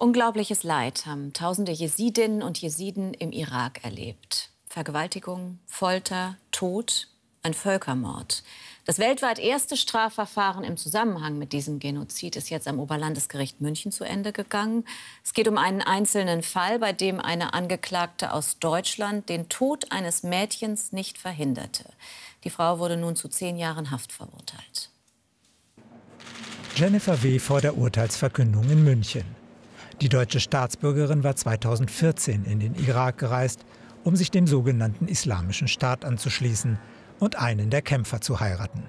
Unglaubliches Leid haben tausende Jesidinnen und Jesiden im Irak erlebt. Vergewaltigung, Folter, Tod, ein Völkermord. Das weltweit erste Strafverfahren im Zusammenhang mit diesem Genozid ist jetzt am Oberlandesgericht München zu Ende gegangen. Es geht um einen einzelnen Fall, bei dem eine Angeklagte aus Deutschland den Tod eines Mädchens nicht verhinderte. Die Frau wurde nun zu 10 Jahren Haft verurteilt. Jennifer W. vor der Urteilsverkündung in München. Die deutsche Staatsbürgerin war 2014 in den Irak gereist, um sich dem sogenannten Islamischen Staat anzuschließen und einen der Kämpfer zu heiraten.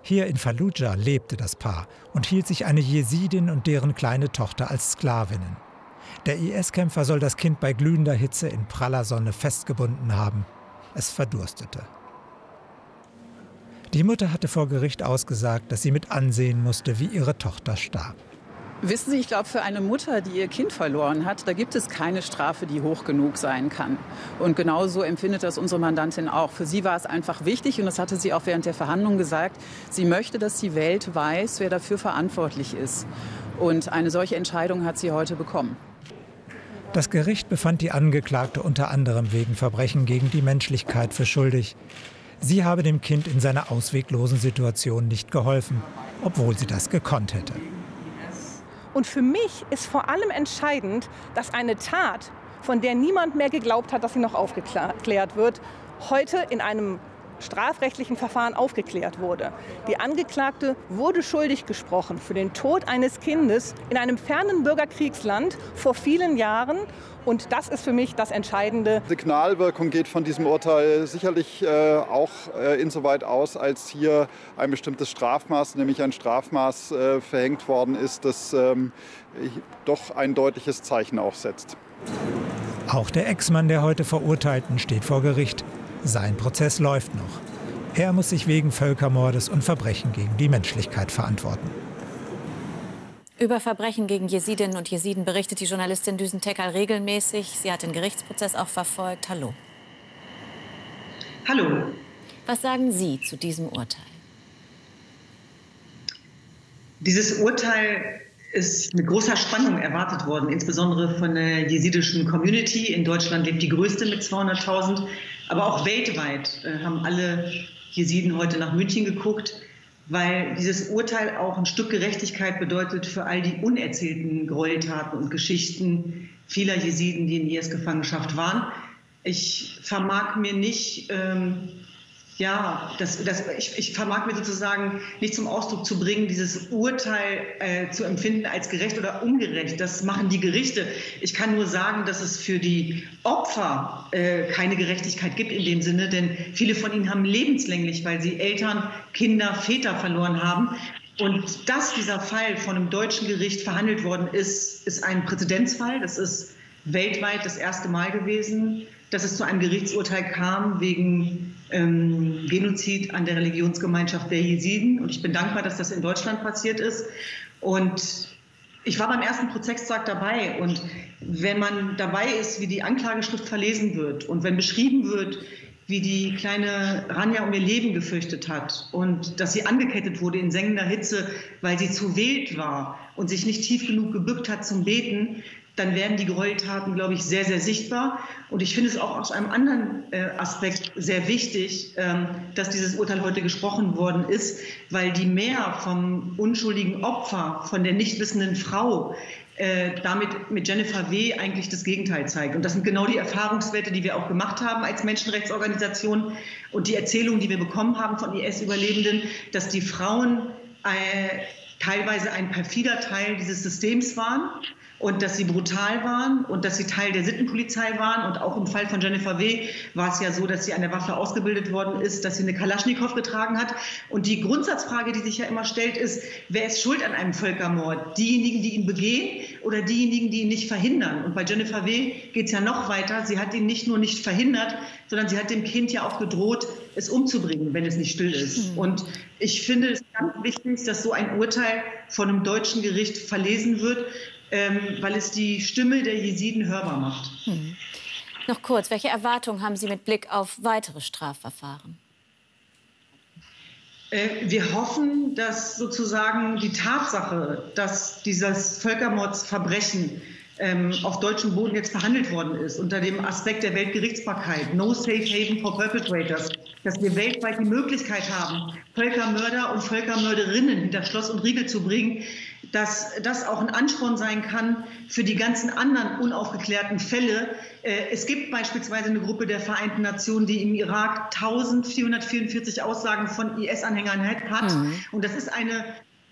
Hier in Fallujah lebte das Paar und hielt sich eine Jesidin und deren kleine Tochter als Sklavinnen. Der IS-Kämpfer soll das Kind bei glühender Hitze in praller Sonne festgebunden haben. Es verdurstete. Die Mutter hatte vor Gericht ausgesagt, dass sie mit ansehen musste, wie ihre Tochter starb. Wissen Sie, ich glaube, für eine Mutter, die ihr Kind verloren hat, da gibt es keine Strafe, die hoch genug sein kann. Und genauso empfindet das unsere Mandantin auch. Für sie war es einfach wichtig, und das hatte sie auch während der Verhandlung gesagt, sie möchte, dass die Welt weiß, wer dafür verantwortlich ist. Und eine solche Entscheidung hat sie heute bekommen. Das Gericht befand die Angeklagte unter anderem wegen Verbrechen gegen die Menschlichkeit für schuldig. Sie habe dem Kind in seiner ausweglosen Situation nicht geholfen, obwohl sie das gekonnt hätte. Und für mich ist vor allem entscheidend, dass eine Tat, von der niemand mehr geglaubt hat, dass sie noch aufgeklärt wird, heute in einem strafrechtlichen Verfahren aufgeklärt wurde. Die Angeklagte wurde schuldig gesprochen für den Tod eines Kindes in einem fernen Bürgerkriegsland vor vielen Jahren. Und das ist für mich das Entscheidende. Die Signalwirkung geht von diesem Urteil sicherlich auch insoweit aus, als hier ein bestimmtes Strafmaß, nämlich ein Strafmaß verhängt worden ist, das doch ein deutliches Zeichen aufsetzt. Auch der Ex-Mann der heute Verurteilten steht vor Gericht. Sein Prozess läuft noch. Er muss sich wegen Völkermordes und Verbrechen gegen die Menschlichkeit verantworten. Über Verbrechen gegen Jesidinnen und Jesiden berichtet die Journalistin Düzen Tekkal regelmäßig. Sie hat den Gerichtsprozess auch verfolgt. Hallo. Hallo. Was sagen Sie zu diesem Urteil? Dieses Urteil ist mit großer Spannung erwartet worden, insbesondere von der jesidischen Community. In Deutschland lebt die größte mit 200.000. Aber auch weltweit haben alle Jesiden heute nach München geguckt, weil dieses Urteil auch ein Stück Gerechtigkeit bedeutet für all die unerzählten Gräueltaten und Geschichten vieler Jesiden, die in IS-Gefangenschaft waren. Ich vermag mir nicht, ich vermag mir sozusagen nicht zum Ausdruck zu bringen, dieses Urteil zu empfinden als gerecht oder ungerecht. Das machen die Gerichte. Ich kann nur sagen, dass es für die Opfer keine Gerechtigkeit gibt in dem Sinne, denn viele von ihnen haben lebenslänglich, weil sie Eltern, Kinder, Väter verloren haben. Und dass dieser Fall von einem deutschen Gericht verhandelt worden ist, ist ein Präzedenzfall. Das ist weltweit das erste Mal gewesen, dass es zu einem Gerichtsurteil kam wegen Genozid an der Religionsgemeinschaft der Jesiden. Und ich bin dankbar, dass das in Deutschland passiert ist. Und ich war beim ersten Prozesstag dabei. Und wenn man dabei ist, wie die Anklageschrift verlesen wird und wenn beschrieben wird, wie die kleine Rania um ihr Leben gefürchtet hat und dass sie angekettet wurde in sengender Hitze, weil sie zu wild war und sich nicht tief genug gebückt hat zum Beten, dann werden die Gräueltaten, glaube ich, sehr, sehr sichtbar. Und ich finde es auch aus einem anderen Aspekt sehr wichtig, dass dieses Urteil heute gesprochen worden ist, weil die Mehr vom unschuldigen Opfer, von der nicht wissenden Frau, damit mit Jennifer W. eigentlich das Gegenteil zeigt. Und das sind genau die Erfahrungswerte, die wir auch gemacht haben als Menschenrechtsorganisation und die Erzählungen, die wir bekommen haben von IS-Überlebenden, dass die Frauen teilweise ein perfider Teil dieses Systems waren. Und dass sie brutal waren und dass sie Teil der Sittenpolizei waren. Und auch im Fall von Jennifer W. war es ja so, dass sie an der Waffe ausgebildet worden ist, dass sie eine Kalaschnikow getragen hat. Und die Grundsatzfrage, die sich ja immer stellt, ist, wer ist schuld an einem Völkermord? Diejenigen, die ihn begehen oder diejenigen, die ihn nicht verhindern? Und bei Jennifer W. geht es ja noch weiter. Sie hat ihn nicht nur nicht verhindert, sondern sie hat dem Kind ja auch gedroht, es umzubringen, wenn es nicht still ist. Und ich finde es ganz wichtig, dass so ein Urteil von einem deutschen Gericht verlesen wird, weil es die Stimme der Jesiden hörbar macht. Noch kurz, welche Erwartungen haben Sie mit Blick auf weitere Strafverfahren? Wir hoffen, dass sozusagen die Tatsache, dass dieses Völkermordsverbrechen auf deutschem Boden jetzt verhandelt worden ist, unter dem Aspekt der Weltgerichtsbarkeit, no safe haven for perpetrators, dass wir weltweit die Möglichkeit haben, Völkermörder und Völkermörderinnen hinter Schloss und Riegel zu bringen, dass das auch ein Ansporn sein kann für die ganzen anderen unaufgeklärten Fälle. Es gibt beispielsweise eine Gruppe der Vereinten Nationen, die im Irak 1444 Aussagen von IS-Anhängern hat. Und das ist eine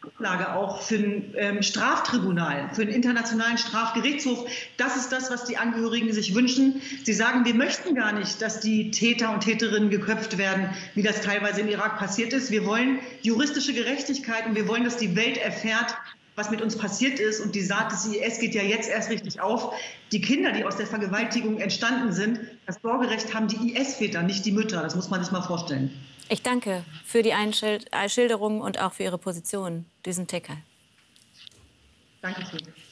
Grundlage auch für ein Straftribunal, für einen internationalen Strafgerichtshof. Das ist das, was die Angehörigen sich wünschen. Sie sagen, wir möchten gar nicht, dass die Täter und Täterinnen geköpft werden, wie das teilweise im Irak passiert ist. Wir wollen juristische Gerechtigkeit und wir wollen, dass die Welt erfährt, was mit uns passiert ist. Und die Saat des IS geht ja jetzt erst richtig auf. Die Kinder, die aus der Vergewaltigung entstanden sind, das Sorgerecht haben die IS-Väter, nicht die Mütter. Das muss man sich mal vorstellen. Ich danke für die Schilderung und auch für Ihre Position, Düzen Tekkal. Danke schön.